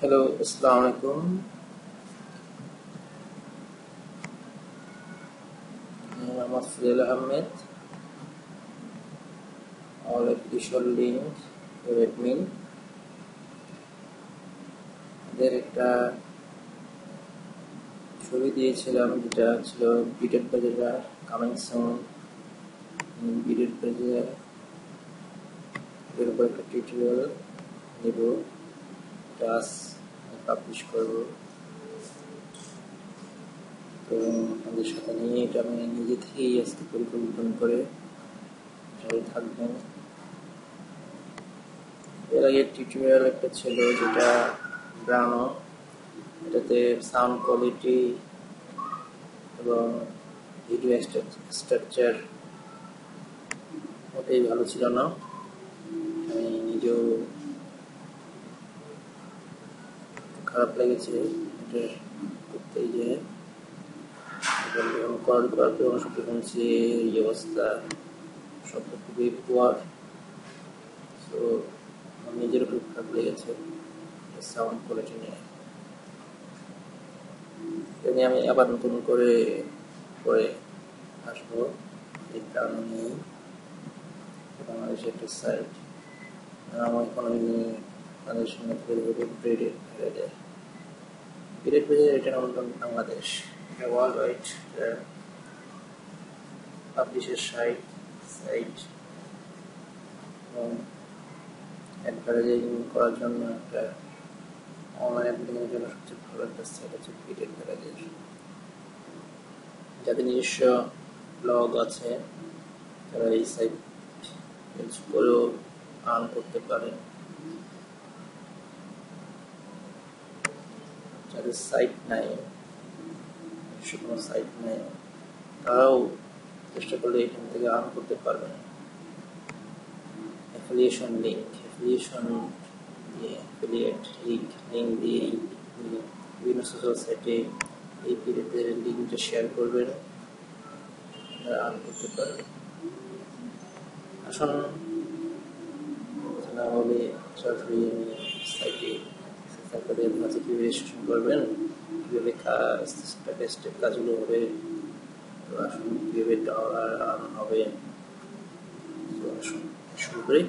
Hello अस्सलाम वालेकुम। मैं अमत फजल हमीद और ऑफिशियल लिंक एडमिन এর একটা ছবি দিয়েছিলাম যেটা ছিল বিটেড বাজার কামিং সুন বিটেড বাজার এর উপর একটা টিউটোরিয়াল নেব ক্লাস পাবলিশ করব তো আমাদের সাথে নিয়ে এটা আমি নিজে থেকেই আজকে পরিকল্পনা করে সবাই থাকবেন। এর আগে টিউটোরিয়াল একটা ছিল যেটা ব্রানো, এটাতে সাউন্ড কোয়ালিটি এবং ভিডিও স্ট্রাকচার ওটাই ভালো ছিল না, আমি নিজেও খারাপ লেগেছে এটা করতে গিয়ে করার পরে সত্যি শুনছি এই অবস্থা সবটা খুবই পুয়ার, তো নিজের খুব খারাপ লেগেছে সাউন্ড কোয়ালিটি নিয়ে। এটা নিয়ে আমি আবার নতুন করে পরে আসবো এই কারণে নিয়ে বাংলাদেশের একটা সাইট আমার ইকোনমি নিয়ে তাদের সঙ্গে ব্রেডের ব্রেডের ব্রেড ব্রেডের এটা বাংলাদেশ এটা ওয়ার্ল্ড ওয়াইড পাবলিশের সাইট এবং অ্যাডভার্টাইজিং করার জন্য একটা অনলাইন অ্যাডভার্টাইজিংয়ের জন্য সবচেয়ে ভালো একটা সাইট আছে ব্রেড অ্যাডভার্টাইজিং। যাদের নিজস্ব ব্লগ আছে তারা এই সাইট ইউজ করেও আর্ন করতে পারে, যাদের সাইট নাই কোনো সাইট নাই তারাও চেষ্টা করলে এখান থেকে আর্ন করতে পারবে। অ্যাফিলিয়েশন লিঙ্ক দিয়ে লিঙ্ক দিয়ে বিভিন্ন সোশ্যাল সাইটে এই পিরিয়ডের লিঙ্কটা শেয়ার করবেন, তারা আর্ন করতে পারবে। আসুন তাহলে সরাসরি আমি সাইটে তাদের মাঝে কীভাবে রেজিস্ট্রেশন করবেন, কীভাবে স্টেপ কাজগুলো হবে, আসুন কীভাবে ডলার আর্ন হবে শুরু করে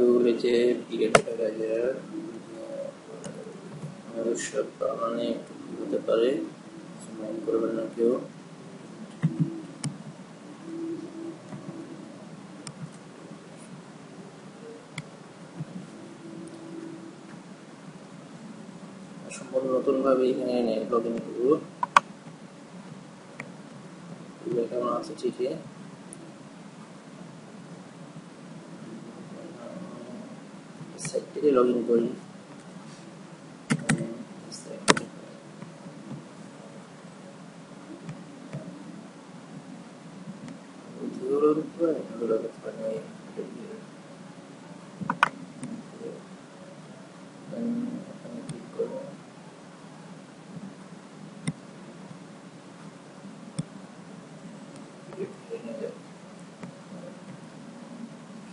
গুগলে যে সব মানে হতে পারে করবেন না কেউ। নতুন ভাবে এখানে লগ ইন করবো, কেমন আছে ঠিক আছে সাইটটিকে লগ ইন করি।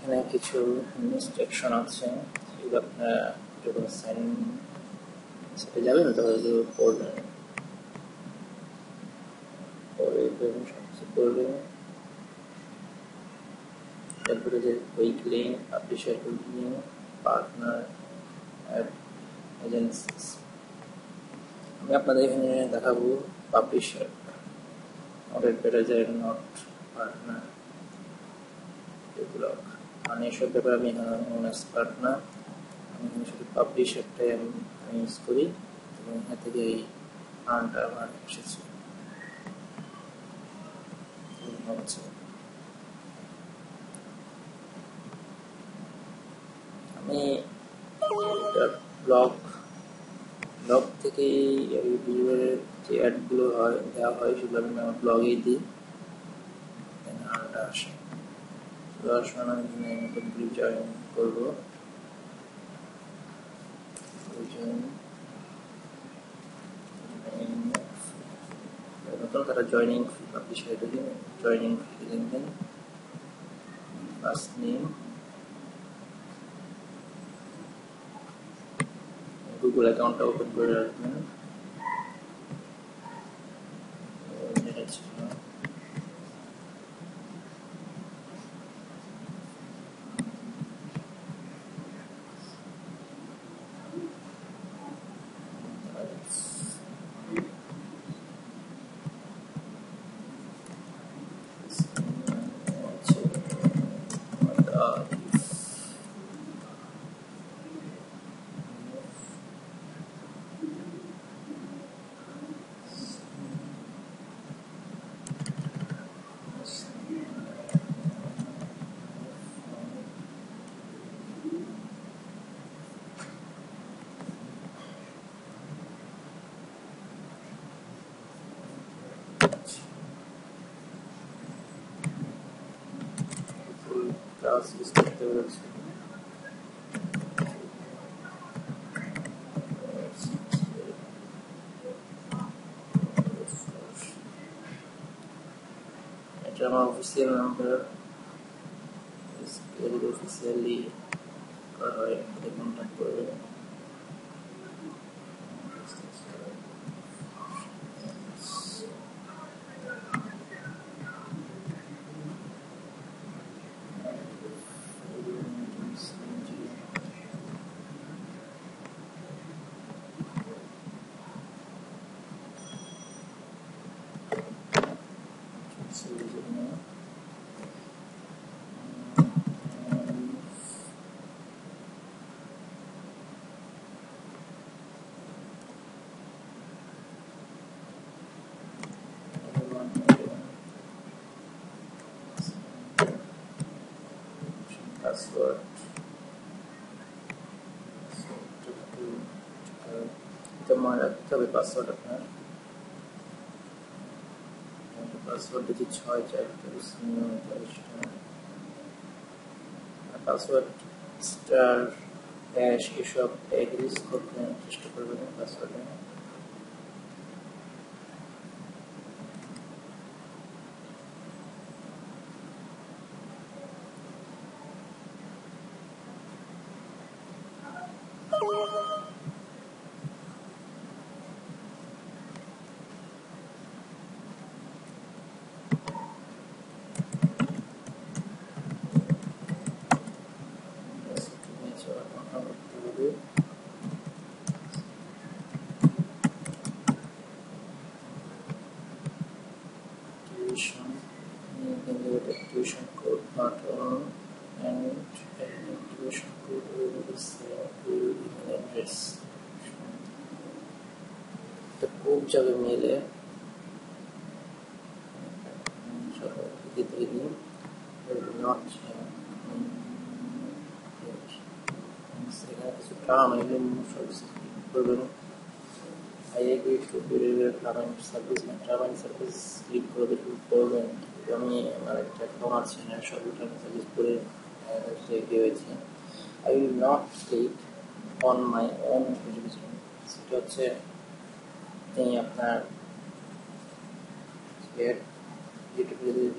এখানে কিছু ইনস্ট্রাকশন আছে সেগুলো আপনারা যখন সাইন সেটা যাবেন তাহলে পড়বেন, পরে সব কিছু করবেন। তারপরে যে quick link publisher link partner agencies, আমি আপনাদের এখানে দেখাবো publisher not advertiser not partner এগুলো আমি এসব ব্যাপারে আমি এক্সপার্ট না, আমি শুধু পাবলিশারটাই আমি ইউজ করি এবং এখান থেকে এই আর্নটা আমার এসেছে। আমি ব্লগ থেকেই ভিডিওর যে অ্যাডগুলো হয় দেওয়া হয় সেগুলো আমি আমার ব্লগেই দিই আর্নটা আসে। জয়েন করবো তারা joining fee publish joining fee দেখবেন last name, Google account open Google admin. Java official number is carried officially correct the contemporary. Password. So, password. Password password star dash issue password. Java mail है, Java कितने दिन, not इसलिए इसको काम है लेकिन service programme, आया कि इसको फिर काम सर्विस में ट्रांसफर सर्विस की प्रोग्राम प्रोग्राम, हमें हमारे टेक्नोलॉजी से नया शॉपिंग सर्विस पूरे से किए थे, I will not click on my own application, इसलिए अच्छे नहीं अपना ये यूट्यूब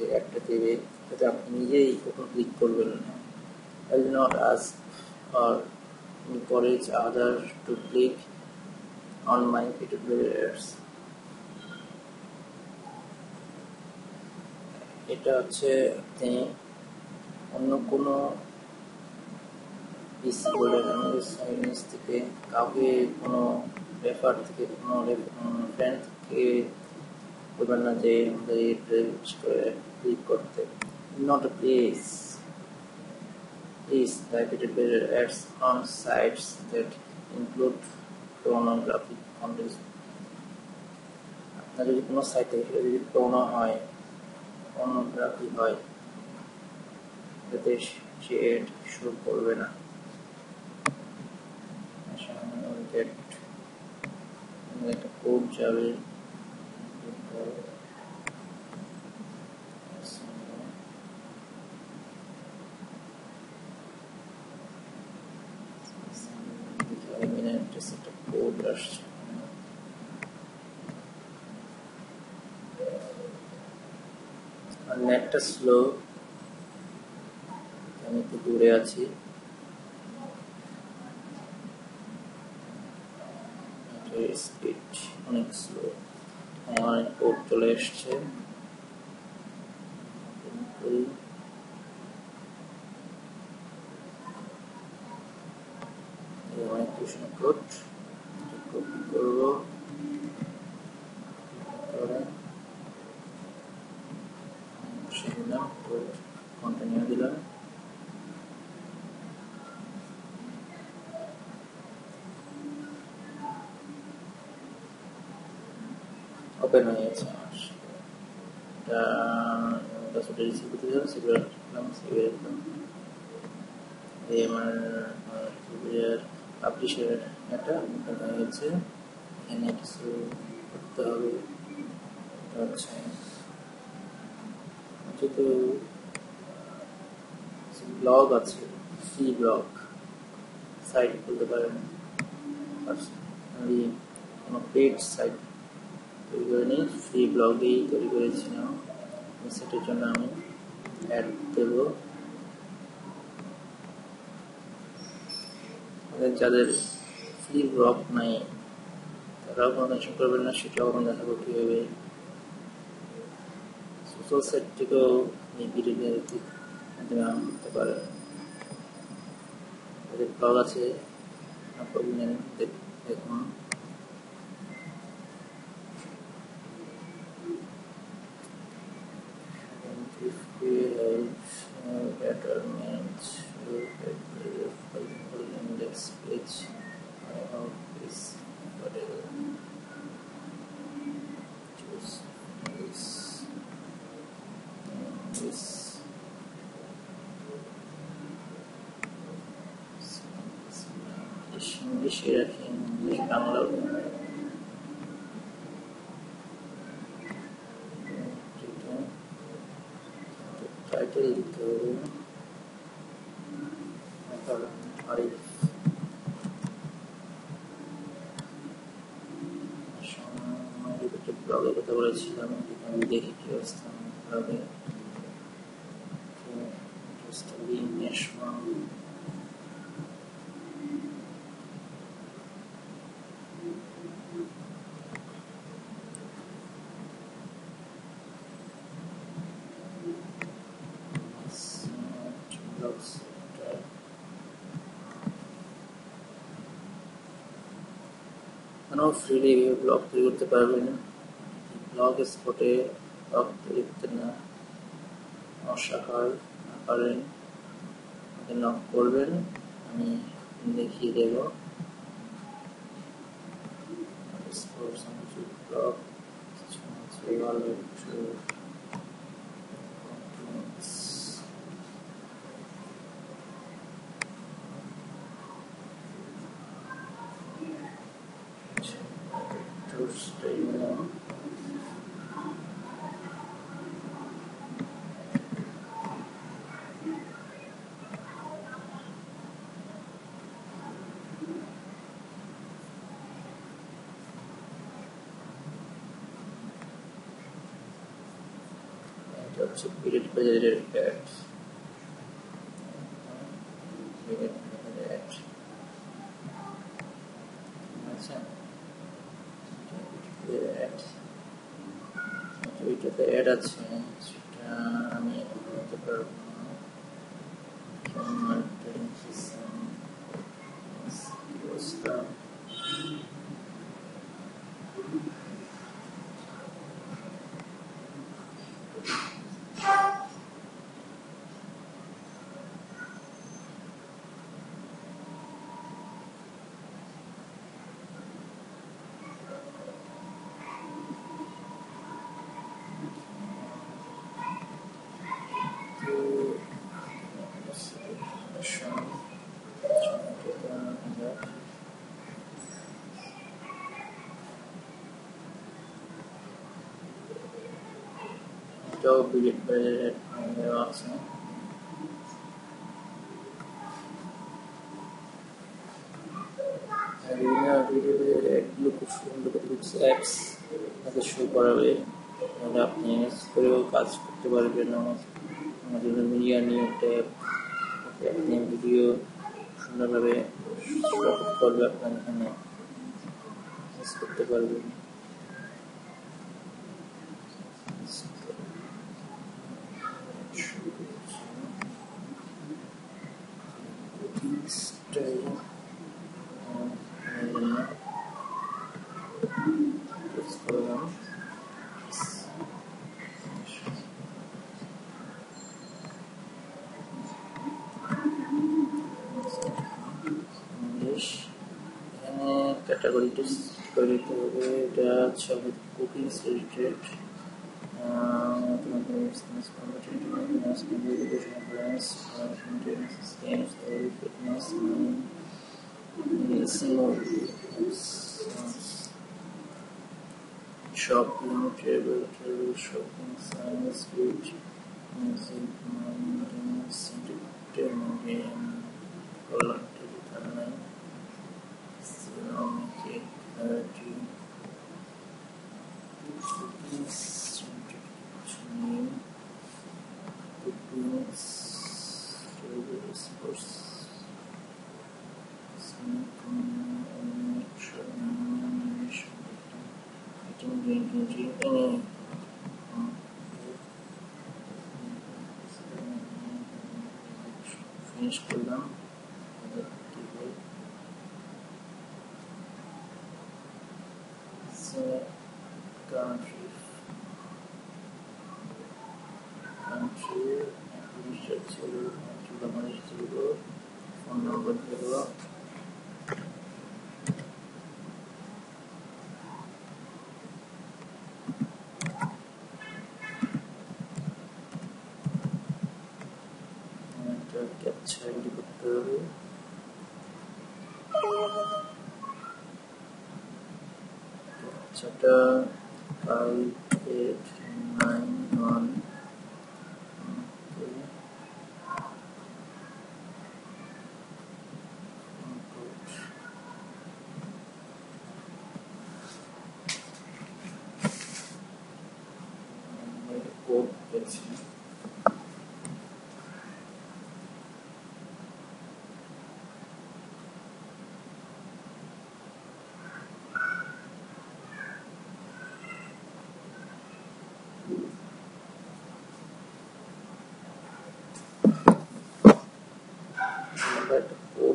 ये एक्ट टीवी तो आप निजे ही ओपन क्लिक कर लेना I will not ask or encourage others to click on my videos এটা হচ্ছে আপনি অন্য কোনো इस बोले हम इस साइनिस्ट के काफी उनो रेफर्ड के उनो फ्रेंड के उबरना चाहिए हम तो ये ट्रिप्स को क्लिक करते not a place is located by ads on sites that include pornography content अपना जो कोनो साइट है जो पोर्नो है pornography है प्रदेश शेड शुरू कर देना get a code Java net slow Бурятии. Speech অনেক স্লো আমার কোড চলে এসছে open my search. The security security blog free blog এই তৈরি করেছিলাম সেটার জন্য আমি অ্যাড দেব যাদের ফ্রি ব্লগ নাই তারা কনভার্সন করবেন না সেটাও আমরা দেখাবো কিভাবে সোশ্যাল সাইটটিকেও এই ভিডিওর মাধ্যমে আম করতে পারে ব্লগ আছে আপনারা দেখুন ফ্রিলি ব্লগ তৈরি করতে পারবেন ব্লগ স্পটে ব্লগ তৈরি করতে না অসাকার পারেন নক করবেন আমি দেখিয়ে দেব blog Period presented at Job we get better and they're awesome. And we have look at these apps as a show for away. And up news, video, cast, whatever you know, media, new tape, men video shunda bir shuhrat qo'lyapman hamma sifatlar bor. Category to select the chocolate cookies related shop limited shopping science which music finish program. Chapter 5891.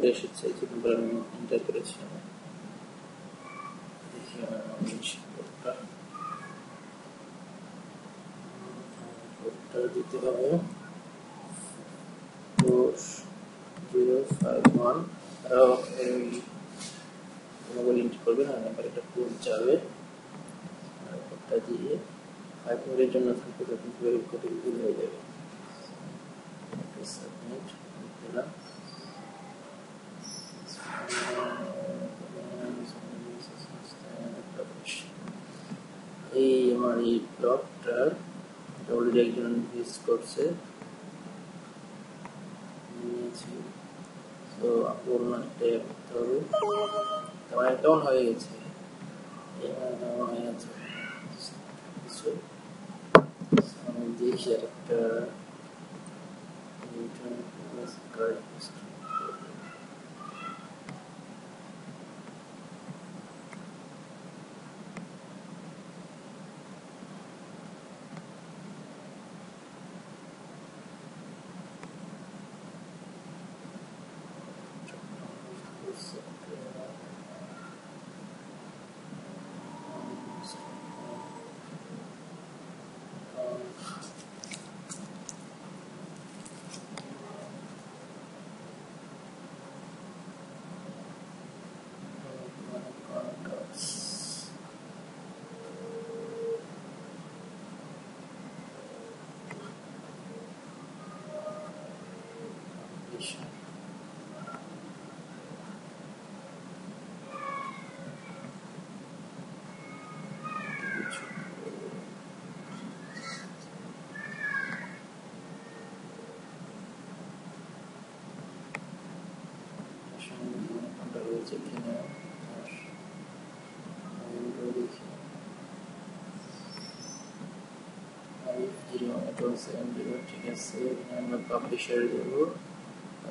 Решится эти программы интерпретации. Здесь я এই ব্লকটার already একজন use করছে তো আপনার tab ধরে তোমার down হয়ে গেছে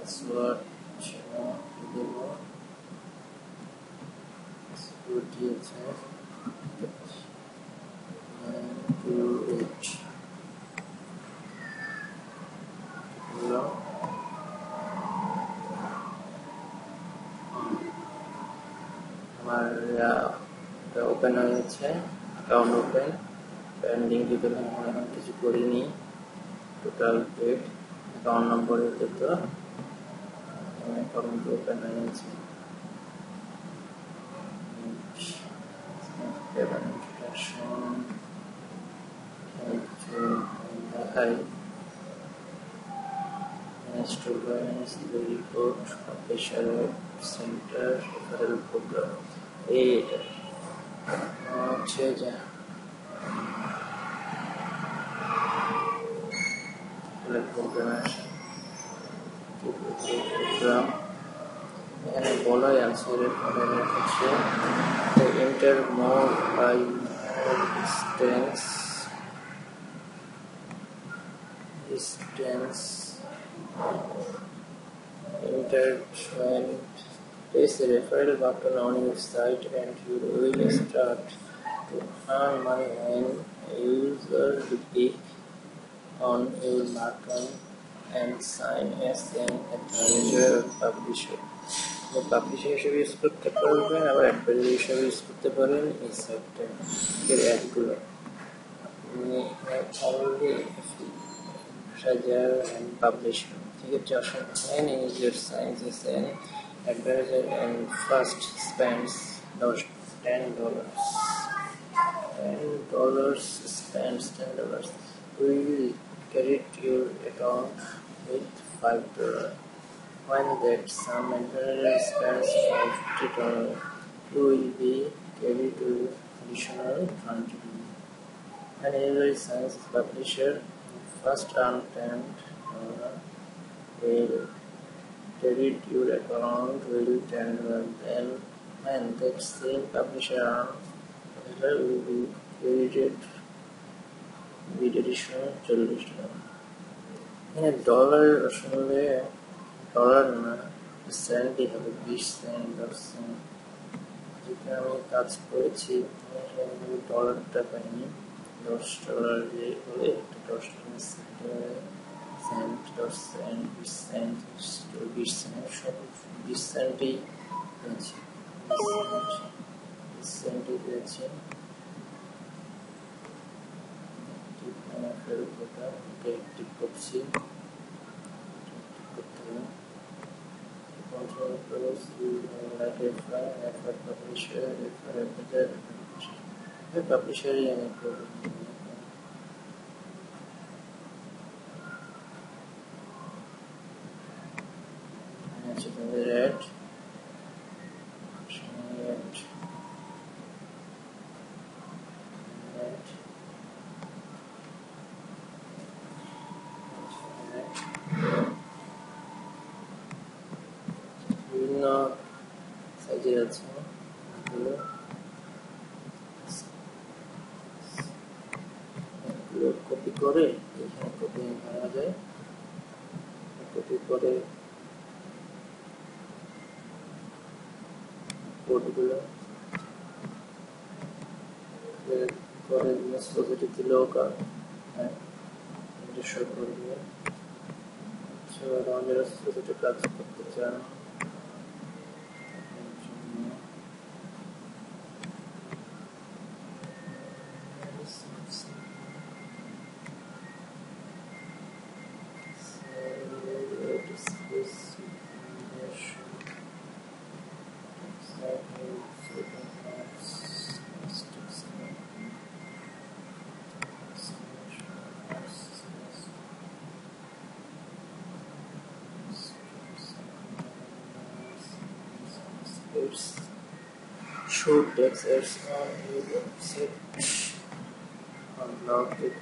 отцва, чина, любого, споргиотев, найтуэч, ло, мара, open aja, account open, pending juga dengan 70 ini, total date, account number itu tuh, account open aja. Enter more by distance intertwined. Place the referral button on your site and you will start to earn money when a user will click on your button and sign as an advertiser or publisher. The publisher should use the program, our advertiser should use the program is certain. Here at Google. We have already treasure and publisher. Here, Joshua, any user signs as an advertiser and first spends $10. $10 spends $10. We will credit your account with $5. When that sum advertiser spends $50, you will be carried to additional $20. When user signs publisher, first earn $10, will credit your account with $10. Then when that same publisher earns, will be credited with additional $40. In a dollar rationally, dollar na cent ही होगा 20 cent 10 cent जितना हम काज करे ची हमने dollar टका नहीं $10 ये बोले $10 cent 10 cent 20 cent 20 cent ही ची control flows through like refer publisher, refer advertiser, refer publisher and refer advertiser. Copy করে এখানে কপি করা যায় কপি করে কোডগুলো এর পরে মেসেজটি দিলো কা এটা শো করবে সো আমরা সেটা কাজ করতে চাই show text ads on your website and log it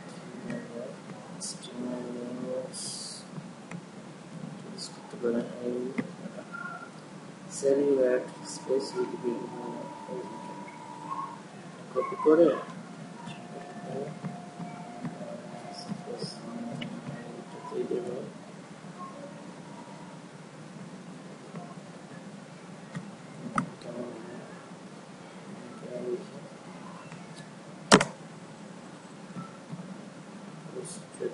in your HTML language. Save your ad space with video. Copy code. Space on the table. ফেসবুকে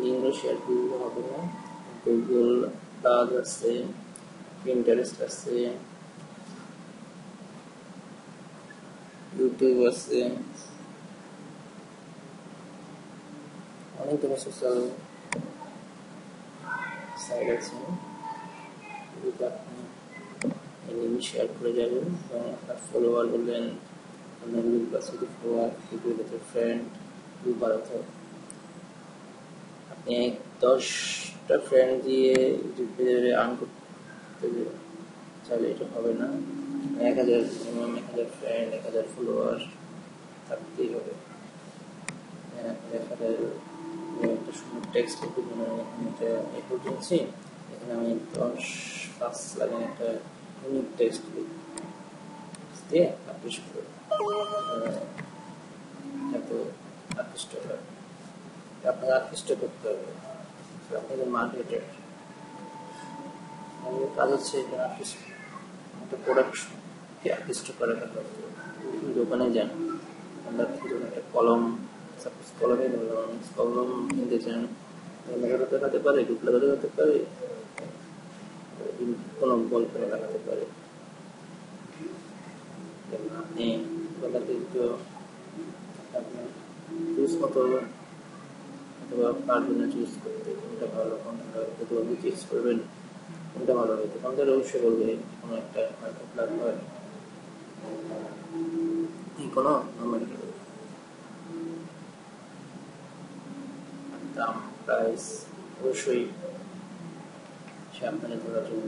লিঙ্কগুলো শেয়ার করলে হবে না, গুগল প্লাস আছে, পিন্টারেস্ট আছে, ইউটিউব আছে, অনেক ধরনের সোশ্যাল সাইট আছে, যেগুলো আপনি লিঙ্ক শেয়ার করে যাবেন এবং আপনার ফলোয়ার বললেন আপনার গ্রুপ আছে, ফলোয়ার ফ্রেন্ড আপনি 10টা ফ্রেন্ড দিয়ে আর্ন করতে চাইলে এটা হবে না, 1000 মিনিমাম 1000 ফ্রেন্ড 1000 ফলোয়ার থাকতেই হবে। টেক্সট করছি এখানে আমি 10 লাইনের একটা ইউনিক টেক্সট দিয়ে পাবলিশ করব, আকৃষ্ট হবে, আপনাকে আকৃষ্ট করতে হবে, আপনাকে মার্কেটের কাজ হচ্ছে একটা প্রোডাক্টকে আকৃষ্ট করা। দোকানে যান, আমরা একটা কলম, সাপোজ কলমই বললাম, কলম কিনতে চান, লেখাটা দেখাতে পারে, ডুপ লেখাটা দেখাতে পারে, কলম গল্প দেখাতে পারে, আপনি গলাতে একটু আপনার চুজ কত অথবা পারবেন না চুজ করতে, কোনটা ভালো কোনটা চেঞ্জ করবেন, কোনটা ভালো হবে তখন তারা অবশ্যই বলবে কোনো একটা প্ল্যান হয় কোনো দাম প্রাইস অবশ্যই সে আমদানি করার জন্য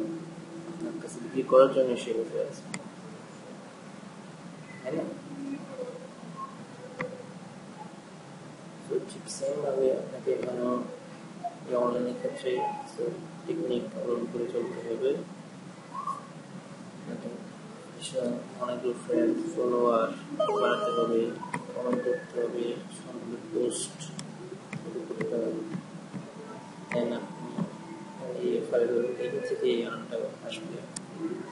আপনার কাছে বিক্রি করার জন্য সে বসে আছে, তাই না? ঠিক সেমভাবে আপনাকে এখানেও অনলাইনের ক্ষেত্রে টেকনিক অবলম্বন করে চলতে হবে। অনেকগুলো ফ্রেন্ড ফলোয়ার বাড়াতে হবে, কমেন্ট করতে হবে, সঙ্গে পোস্ট করতে হবে, এখান থেকে আনটা আসবে,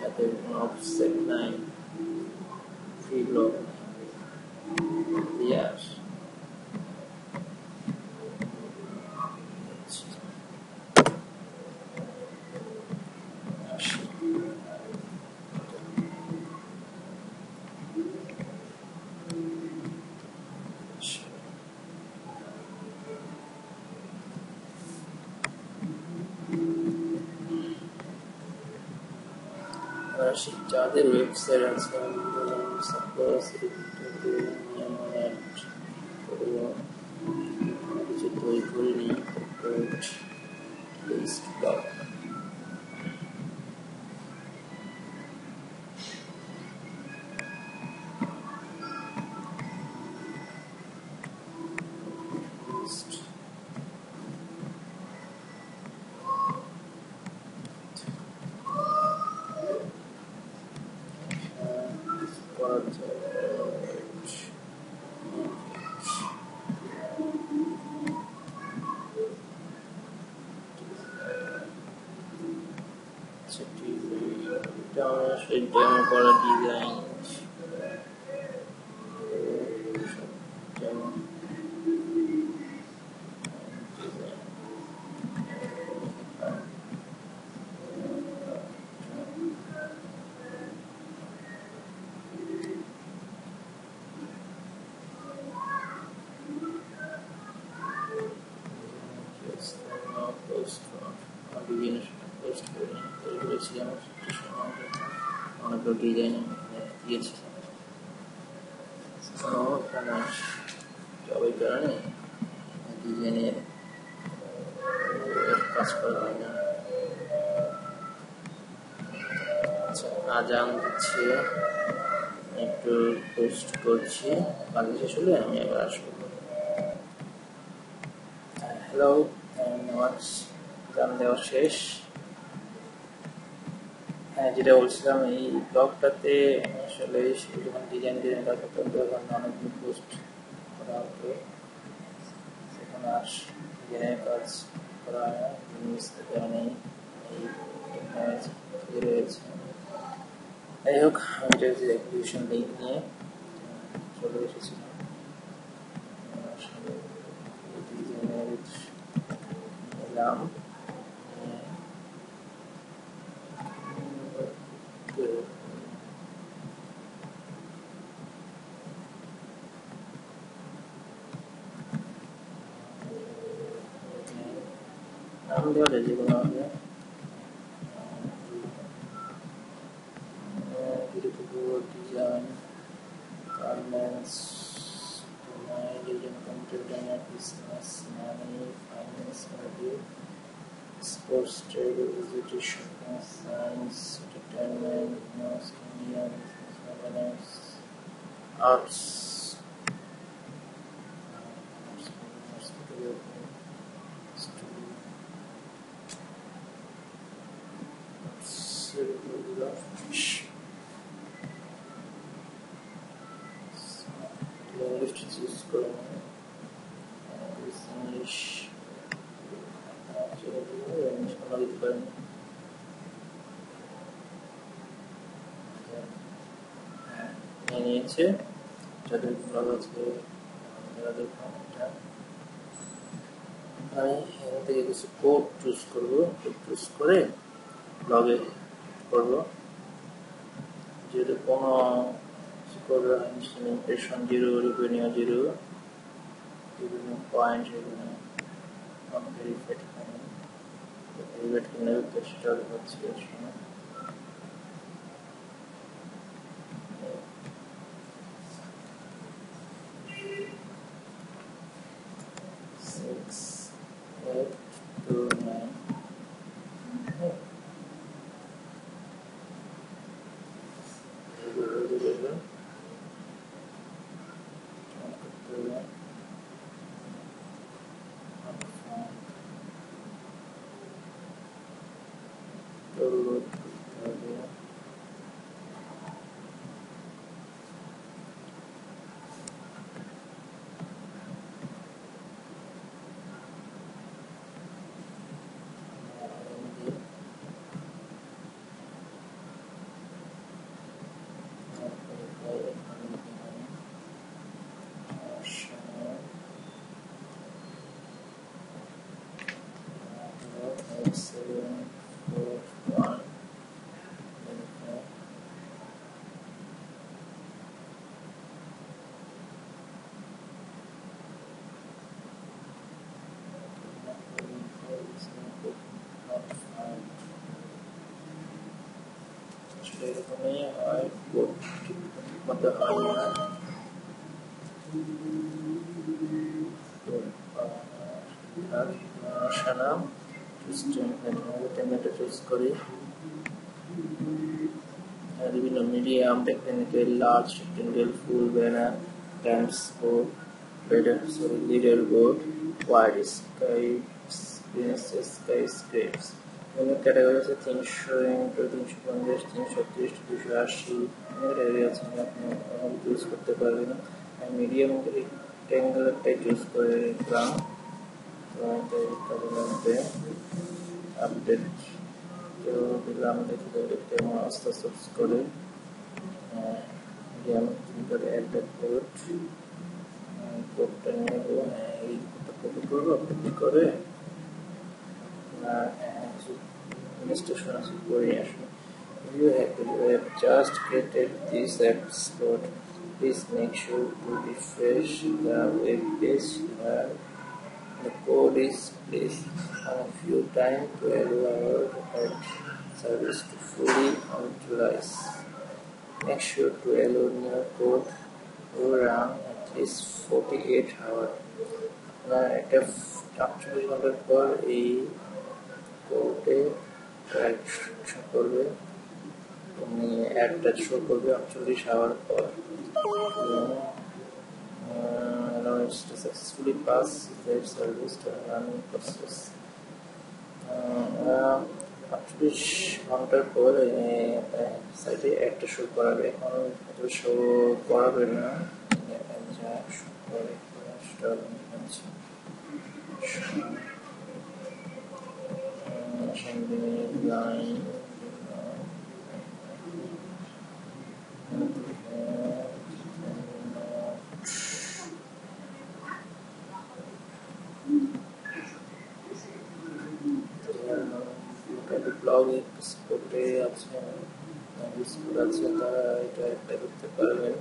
যাতে কোনো অফসেট নাই, ফ্রি ব্লগ দিয়ে আস যাদের ওয়েবসাইট আছে কিছু তৈরি করে নিই, যেমন করা ডিজাইন определение регулирования системы, на определение есть. Но когда человек определение паспорта, আজান দিচ্ছে একটু পোস্ট করছি বাকি শেষ হলে আমি আবার আসবো হ্যালো আজান দেওয়া শেষ হ্যাঁ যেটা বলছিলাম এই ব্লগটাতে আসলে যখন ডিজাইন ডিজাইন করতে তখন অনেকগুলো পোস্ট করা হতো এখন আর ডিজাইনের কাজ করা বুঝতে পারেনি এই রয়েছে যাই হোক আমি এটা হচ্ছে এক্সিকিউশন লিঙ্ক নিয়ে চলে এসেছিলাম এলাম নাম দেওয়া যায় যেগুলো আমাদের sports trade, education, science, entertainment, business, media, business governance, arts, নিয়েছে যাদের থেকে কিছু কোড চুজ করবো চুজ করে ব্লগে করবো যেহেতু কোনো ইমপ্রেশন জিরো রিভিনিউ জিরো বিভিন্ন পয়েন্ট রিভিনিউ সেটা হচ্ছে Ini I buat mata air. Dan Shanam, Christian, dan teman-teman terus kori. Hari ini media ambil penelitian large rectangle full banner, times board, better sorry leader board, wide sky, skyscrapes. বিভিন্ন category আছে 300 × 350 330 280 এর area আছে আপনি choose করতে পারবেন আমি medium রেক্ট্যাঙ্গুলারটা choose করে নিলাম তো এটা তাহলে আপডেট তো দিলাম দেখি এটা আস্তে আস্তে করে মিডিয়াম করে অ্যাড করব কোডটা নেব এই কপি করব কপি করে Institutions variation. You have just created this app spot. Please make sure to refresh the web page where The code is placed on a few times to allow our service to fully utilize. Make sure to allow new code to run at least 48 hours. এটা 48 ঘন্টার পর এই কোডে show করবে, তুমি অ্যাডটা show করবে 48 hour পর। Successfully pass web service to running process. After ঘন্টার পর সাইটে একটা শো করাবে, এখন শো করাবে না, ব্লগে স্পোর্টে আছে, স্কুল আছে, তারা এটা একটা করতে পারবেন,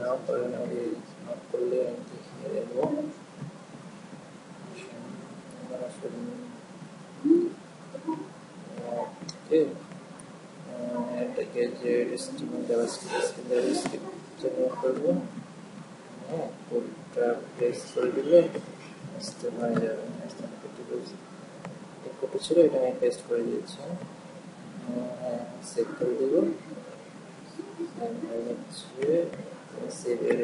না পারেন আগে না করলে আমি দেখিয়ে দেবো। এটাকে যে করবো, হ্যাঁ কোডটা প্লেস করে দিলে আসতে হয়ে যাবে। কপি ছিল এটা আমি পেস্ট করে দিয়েছি, সেভ করে দেবো, সেভ এর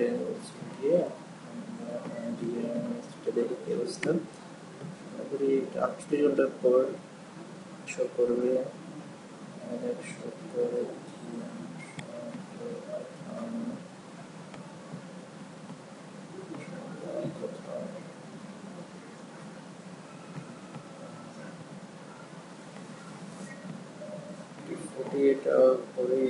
গিয়ে দেখি কি অবস্থা। তারপরে 48 ঘন্টার পর শো করবে, শো করে এটা করে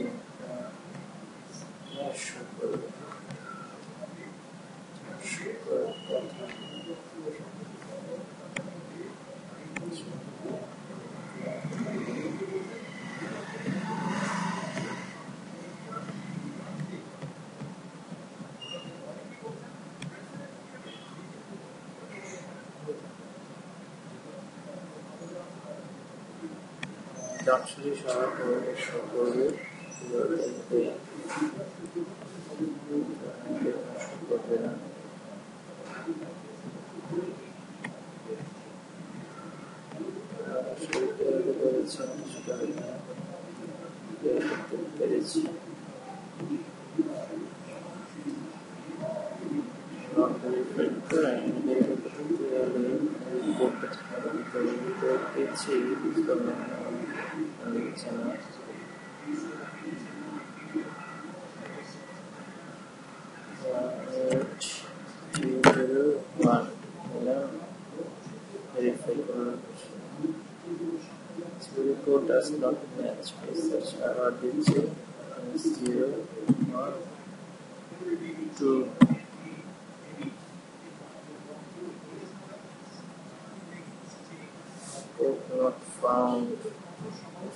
does not match with such error digit 0 or 2. Code not found.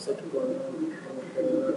Set code error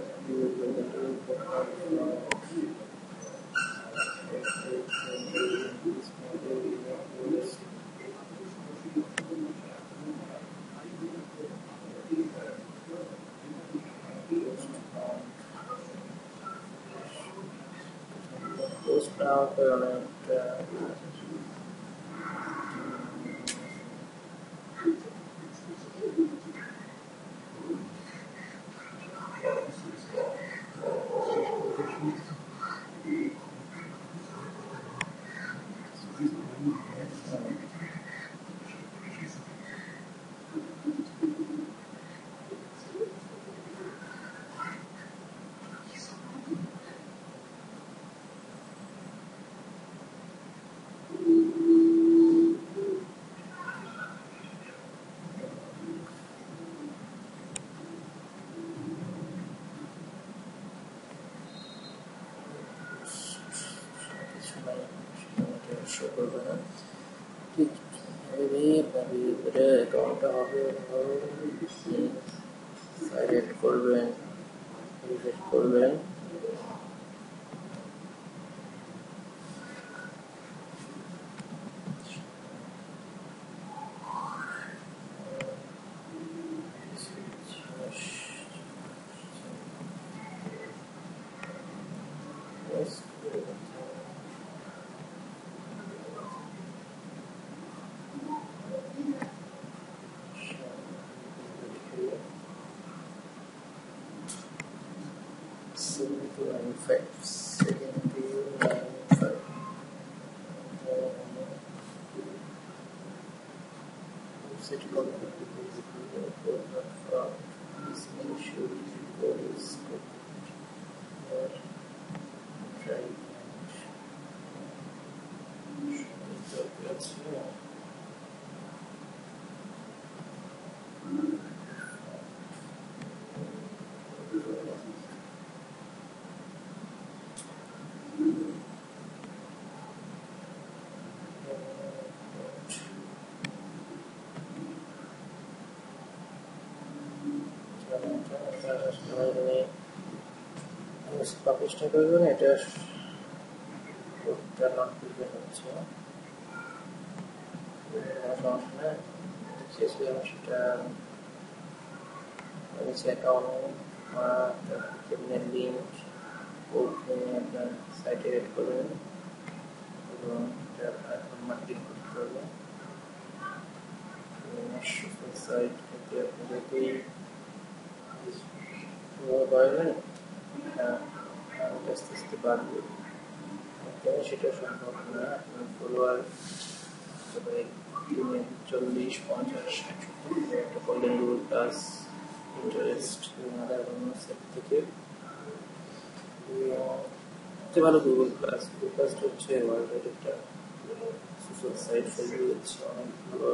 করবেন 5, second appeal, 9.5. City government is reported from listening should report is or try interpretation. চেষ্টা করবেন এটা নট করবেন হচ্ছে সেটা অ্যাকাউন্ট বা লিঙ্ক আপনার সাইটে রেড করবেন এবং এটা আপনার মার্কেটিং করতে পারবেন সাইট থেকে আপনি যদি পারবেন আস্তে আস্তে বাড়বে কেন সেটা সম্ভব না আপনার ফলোয়ার 40-50 একটা calling rule plus interest set থেকে ভালো গুগল প্লাস হচ্ছে ওয়ার্ল্ডের একটা সোশ্যাল সাইট হচ্ছে অনেক ভালো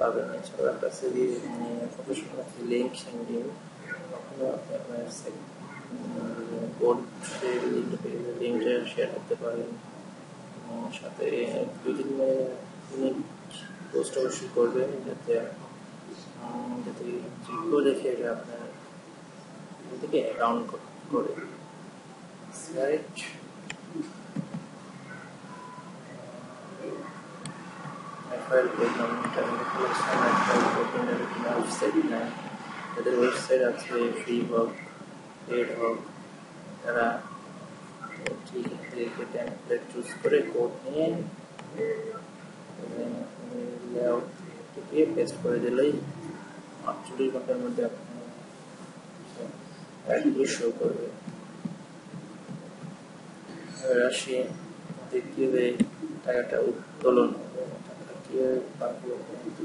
পাবেন এছাড়া কাছে প্রফেশনাল লিঙ্ক সেন্ডিং কখনো আপনার লিঙ্কটা শেয়ার করতে পারেন সাথে 2-3 মিনিট পোস্ট অবশ্যই করবেন যাতে দেখে এটা আপনার থেকে অ্যাকাউন্ট করে সাইট File program তাদের ওয়েবসাইট আছে ফ্রি হোক পেড হোক তারা টেমপ্লেট চুজ করে কোড নিয়ে পেস্ট করে দিলেই 48 ঘন্টার মধ্যে আপনার শো করবে রাশি দ্বিতীয় টাকাটা উত্তোলন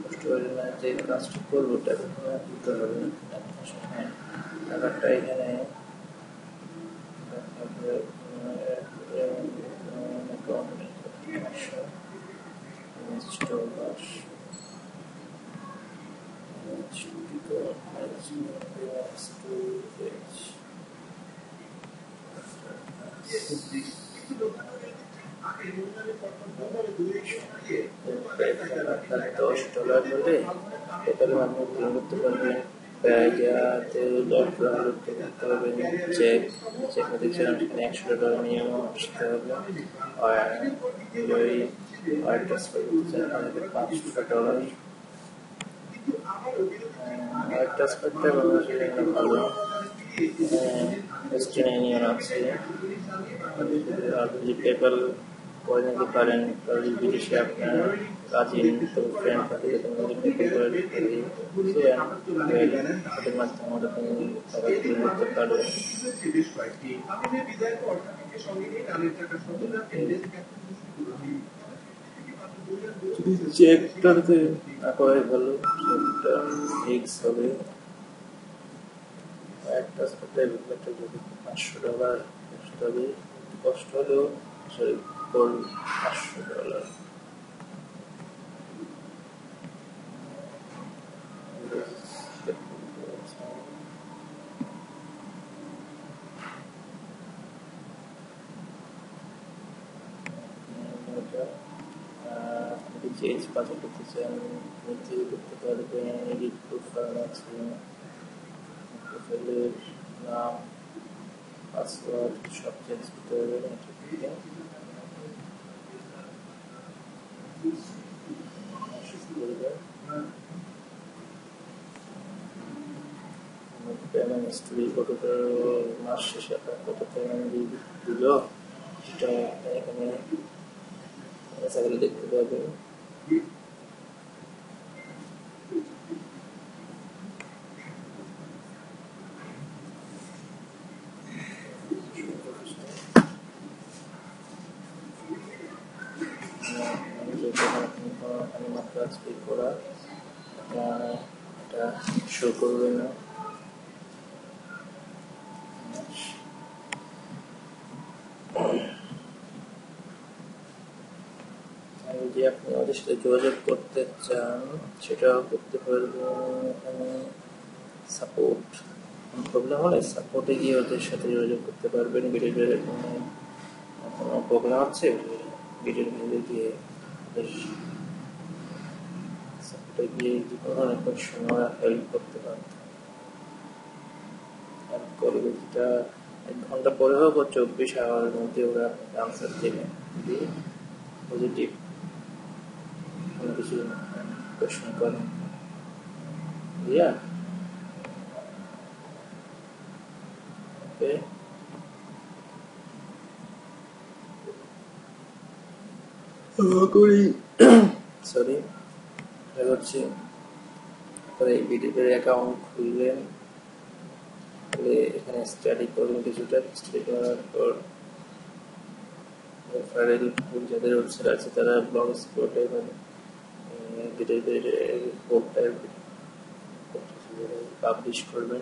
কষ্ট করে না যে কাজটি করবো টাকা হবে টাকাটা এখানে $10 বলে পেপালে আপনি গ্রহণ করতে পারবেন $13 করতে পারবেন চেক চেক দেখছেন $100 মিনিমাম আসতে হবে আর ওই আর ট্রান্সফার করতে আমাদের $500 আর ট্রান্সফারটা ভালো ডেস্টিনেশন আছে আপনি পেপাল করে নিতে পারেন কারণ বিদেশে আপনার কাজে ফ্রেন্ড থাকে তাদের মাধ্যমে আমরা করতে পারবো চেকটাতে করে ভালো চেকটা ফিক্স হবে একটা $500 কষ্ট হবে কষ্ট হলেও $500 চেঞ্জ পাঠাতে করতে পারবেন এডিট প্রোফাইল আছে প্রোফাইলের নাম পাসওয়ার্ড সব চেঞ্জ করতে পারবেন পেমেন্ট হিস্ট্রি কতটা মাস শেষে আপনার কত পেমেন্ট দিল সেটা এখানে সেগুলো দেখতে পাবেন যদি আপনি আমাদের সাথে যোগাযোগ করতে চান সেটা করতে পারবো, এখানে সাপোর্ট প্রবলেম হলে সাপোর্টে গিয়ে ওদের সাথে যোগাযোগ করতে পারবেন। ভিডিওর কোনো প্রবলেম হচ্ছে ভিডিওর মধ্যে গিয়ে সাপোর্টে গিয়ে যে কোনো রকম সময় হেল্প করতে পারবেন। হেল্প করবে, যেটা 1 ঘন্টা পরে হোক 24 ঘন্টার মধ্যে ওরা আপনাকে আনসার দেবে। যদি পজিটিভ কিছু প্রশ্ন করেন, সরি হচ্ছে ভিডিওর অ্যাকাউন্ট খুললেন, এখানে স্টাডি করবেন, কিছুটা স্টাডি করার পর যাদের ওয়েবসাইট আছে তারা ব্লগ স্পটে ধীরে ধীরে পাবলিশ করবেন।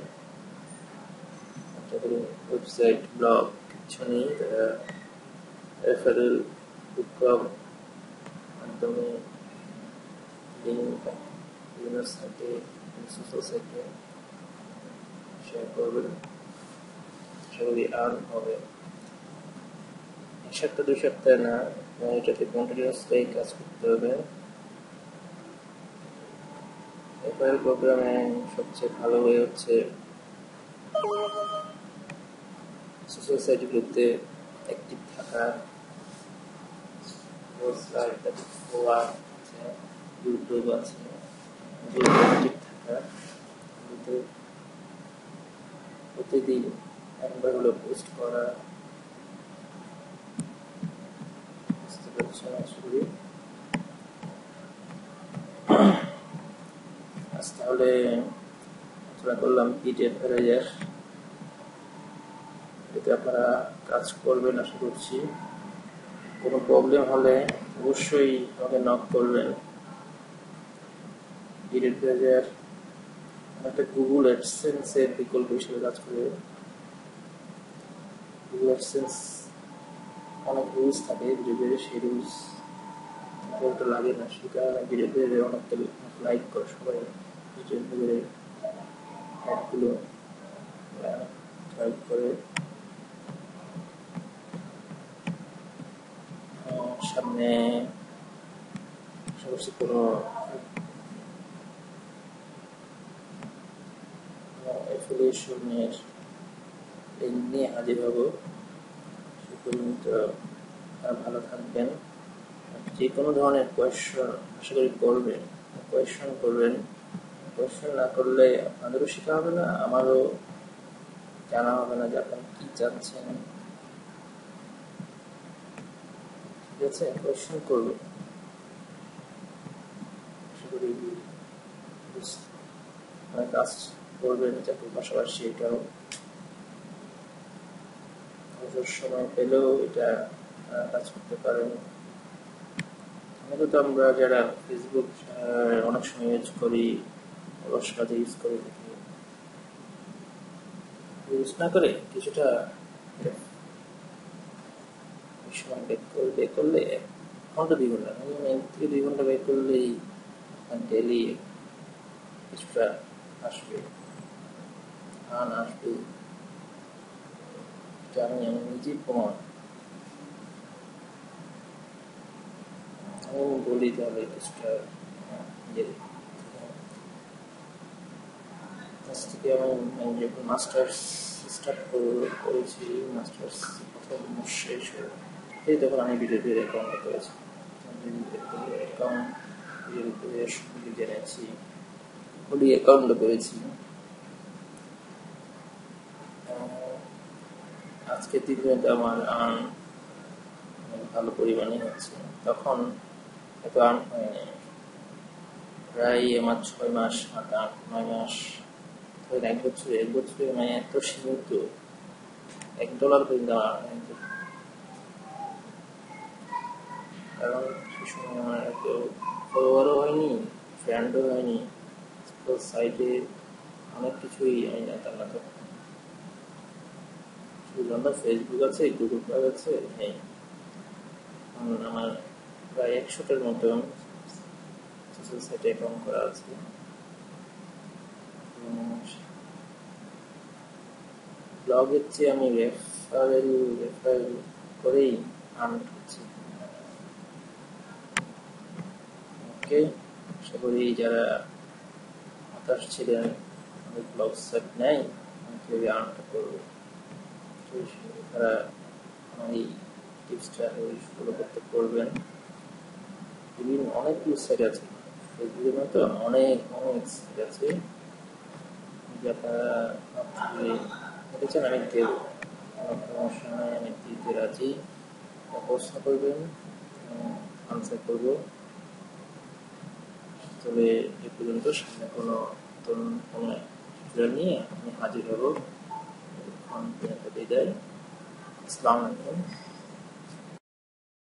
তাদের ওয়েবসাইট ব্লগ কিছু নেই, তারা রেফারেল মাধ্যমে বিভিন্ন সাইটে সোশ্যাল সাইটে শেয়ার করবেন, সেগুলি আর্ন হবে। 1-2 সপ্তাহ না, এটাতে কন্টিনিউসলি কাজ করতে হবে। এফআইএল প্রোগ্রামে সবচেয়ে ভালো হয়ে হচ্ছে সোশ্যাল সাইটগুলোতে অ্যাক্টিভ থাকা, ইউটিউব আছে, অ্যাক্টিভ থাকা, প্রতিদিন একবারগুলো পোস্ট করা। তাহলে আলোচনা করলাম পিডিএফ, এতে আপনারা কাজ করবেন আশা করছি। কোনো প্রবলেম হলে অবশ্যই আমাকে নক করবেন। পিডিএফ একটা গুগল অ্যাডসেন্সের বিকল্প হিসেবে কাজ করে। গুগল অ্যাডসেন্স অনেক রুলস থাকে, ভিডিও সেই রুলস ওটা লাগে না, সেই কারণে ভিডিও অনেকটা লাইক করে সবাই ভিডিও অ্যাপগুলো লাইক করে। সামনে সবচেয়ে কোনো অ্যাফিলিয়েশনের লিঙ্ক নিয়ে হাজির হব। ভালো থাকবেন। যে কোনো ধরনের কোয়েশ্চন আশা করি করবেন, কোয়েশ্চন করবেন, কোয়েশ্চন না করলে আপনাদেরও শেখা হবে না, আমারও জানা হবে না যে আপনারা কি চাচ্ছেন। ঠিক আছে, কোয়েশ্চন করবেন, আশা করি কাজ করবেন, চাকরির পাশাপাশি এটাও সময় পেলেও এটা কাজ করতে পারেন। মূলত আমরা যারা ফেসবুক অনেক সময় ইউজ করি, অলস কাজে ইউজ করে থাকি, ইউজ না করে কিছুটা সময় বের করলে 1-2 ঘন্টা বের করলেই ডেলি কিছুটা আসবে, আন আসবে। আমি নিজেই প্রমাণ বলি, তাহলে কিছুটা কাছ থেকে আমি যখন মাস্টার্স স্টার্ট করেছি, মাস্টার্স প্রথম শেষ হয়ে তখন আমি ভিডিওর অ্যাকাউন্ট করেছি, অ্যাকাউন্ট জেনেছি, ওডি অ্যাকাউন্টও করেছি। আজকে দিনটা আমার আর্ন ভালো পরিমাণে হচ্ছে, তখন এত আর্ন হয়নি। প্রায় আমার 6 মাস, 8-9 মাস, 1 বছর, 1 বছরে মানে এত সীমিত $1 পর্যন্ত আর্ন হয়নি। semua itu follower ini, friend ini, terus site অনেক কিছুই আমি জানতাম না। তো ফেসবুক আছে, গুগল প্লাস আছে, হ্যাঁ আমার প্রায় 100-টার মতো সোশ্যাল সাইটে অ্যাকাউন্ট করা আছে। ব্লগের চেয়ে আমি রেফারেল করেই আর্ন করছি। ওকে, আশা করি যারা হতাশ ছিলেন ব্লগ সাইট নেই আমি আর্নটা করবো, তারা আমার এই টিপসটা ফলো করতে করবেন। বিভিন্ন অনেক সাইট আছে ফেসবুকের মতো, অনেক অনেক সাইট আছে আমি দেব, আমার পরামর্শ নয়, আমি দিতে রাজি। প্রশ্ন করবেন, আনসার করবো। তবে এ পর্যন্ত সামনে কোনো টিউটোরিয়াল নিয়ে আমি হাজির হব। বিদায়, আসসালামু আলাইকুম।